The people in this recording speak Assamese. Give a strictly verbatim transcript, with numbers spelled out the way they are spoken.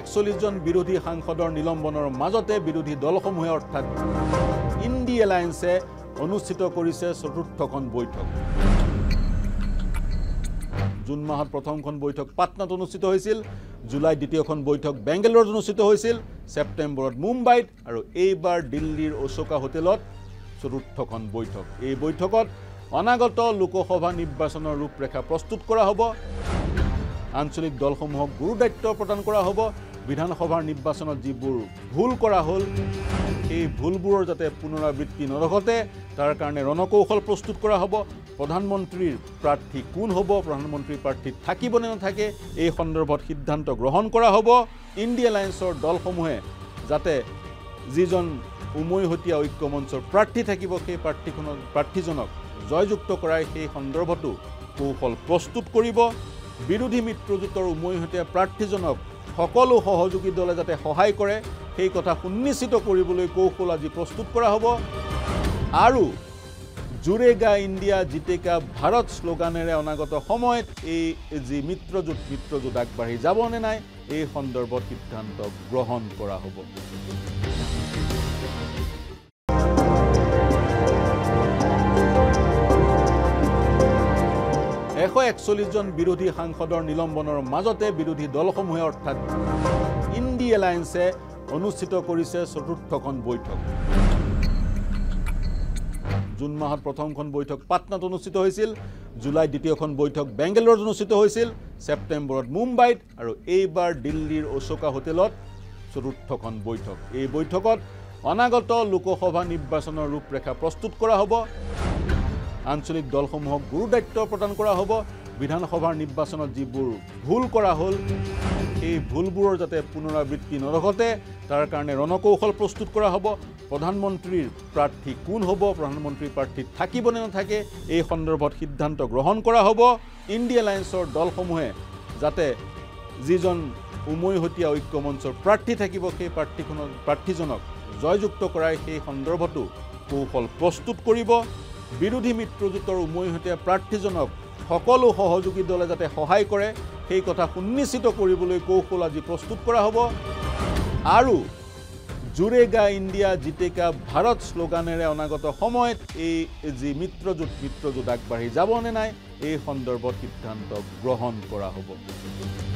একচল্লিশ জন বিৰোধী সাংসদৰ নিলম্বনৰ মাজতে বিৰোধী দলসমূহে অৰ্থাৎ ইন্ডি এলায়েন্সে অনুষ্ঠিত কৰিছে চতুৰ্থখন বৈঠক। জুন মাহত প্ৰথমখন বৈঠক পাটনাত অনুষ্ঠিত হৈছিল, জুলাই দ্বিতীয়খন বৈঠক বেংগালুৰুত অনুষ্ঠিত হৈছিল, সেপ্টেম্বৰত মুম্বাইত আৰু এইবাৰ দিল্লীৰ অশোকা হোটেলত চতুৰ্থখন বৈঠক। এই বৈঠকত অনাগত লোকসভা নিৰ্বাচনৰ ৰূপৰেখা প্ৰস্তুত কৰা হ'ব, আঞ্চলিক দলসমূহক গুৰু দায়িত্ব প্ৰদান কৰা হ'ব, বিধানসভাৰ নিৰ্বাচনত যিবোৰ ভুল কৰা হ'ল এই ভুলবোৰৰ যাতে পুনৰাবৃত্তি নঘটে তাৰ কাৰণে ৰণকৌশল প্ৰস্তুত কৰা হ'ব, প্ৰধানমন্ত্ৰীৰ প্ৰাৰ্থী কোন হ'ব, প্ৰধানমন্ত্ৰীৰ প্ৰাৰ্থী থাকিব নে নাথাকে এই সন্দৰ্ভত সিদ্ধান্ত গ্ৰহণ কৰা হ'ব। ইন্ডি এলায়েন্সৰ দলসমূহে যাতে যিজন উমৈহতীয়া ঐক্যমঞ্চৰ প্ৰাৰ্থী থাকিব সেই প্ৰাৰ্থীখনক প্ৰাৰ্থীজনক জয়যুক্ত কৰাই সেই সন্দৰ্ভতো কৌশল প্ৰস্তুত কৰিব, বিৰোধী মিত্ৰজোঁটৰ উমৈহতীয়া প্ৰাৰ্থীজনক সকলো সহযোগী দলে যাতে সহায় কৰে সেই কথা সুনিশ্চিত কৰিবলৈ কৌশল আজি প্ৰস্তুত কৰা হ'ব। আৰু জুৰেগা ইণ্ডিয়া জিতেগা ভাৰত শ্লোগানেৰে অনাগত সময়ত এই যি মিত্ৰজোঁট মিত্ৰজোঁট আগবাঢ়ি যাব নে নাই এই সন্দৰ্ভত সিদ্ধান্ত গ্ৰহণ কৰা হ'ব। এশ একচল্লিশ জন বিৰোধী সাংসদৰ নিলম্বনৰ মাজতে বিৰোধী দলসমূহে অৰ্থাৎ ইন্ডি এলায়েন্সে অনুষ্ঠিত কৰিছে চতুৰ্থখন বৈঠক। জুন মাহত প্ৰথমখন বৈঠক পাটনাত অনুষ্ঠিত হৈছিল, জুলাই দ্বিতীয়খন বৈঠক বেংগালুৰুত অনুষ্ঠিত হৈছিল, সেপ্টেম্বৰত মুম্বাইত আৰু এইবাৰ দিল্লীৰ অশোকা হোটেলত চতুৰ্থখন বৈঠক। এই বৈঠকত অনাগত লোকসভা নিৰ্বাচনৰ ৰূপৰেখা প্ৰস্তুত কৰা হ'ব, আঞ্চলিক দলসমূহক গুৰু দায়িত্ব প্ৰদান কৰা হ'ব, বিধানসভাৰ নিৰ্বাচনত যিবোৰ ভুল কৰা হ'ল এই ভুলবোৰৰ যাতে পুনৰাবৃত্তি নঘটে তাৰ কাৰণে ৰণকৌশল প্ৰস্তুত কৰা হ'ব, প্ৰধানমন্ত্ৰীৰ প্ৰাৰ্থী কোন হ'ব, প্ৰধানমন্ত্ৰীৰ প্ৰাৰ্থী থাকিব নে নাথাকে এই সন্দৰ্ভত সিদ্ধান্ত গ্ৰহণ কৰা হ'ব। ইন্ডি এলায়েন্সৰ দলসমূহে যাতে যিজন উমৈহতীয়া ঐক্যমঞ্চৰ প্ৰাৰ্থী থাকিব সেই প্ৰাৰ্থীখনক প্ৰাৰ্থীজনক জয়যুক্ত কৰাই সেই সন্দৰ্ভতো কৌশল প্ৰস্তুত কৰিব, বিৰোধী মিত্ৰজোঁটৰ উমৈহতীয়া প্ৰাৰ্থীজনক সকলো সহযোগী দলে যাতে সহায় কৰে সেই কথা সুনিশ্চিত কৰিবলৈ কৌশল আজি প্ৰস্তুত কৰা হ'ব। আৰু জুৰেগা ইণ্ডিয়া জিতেগা ভাৰত শ্লোগানেৰে অনাগত সময়ত এই যি মিত্ৰজোঁট মিত্ৰজোঁট আগবাঢ়ি যাব নে নাই এই সন্দৰ্ভত সিদ্ধান্ত গ্ৰহণ কৰা হ'ব।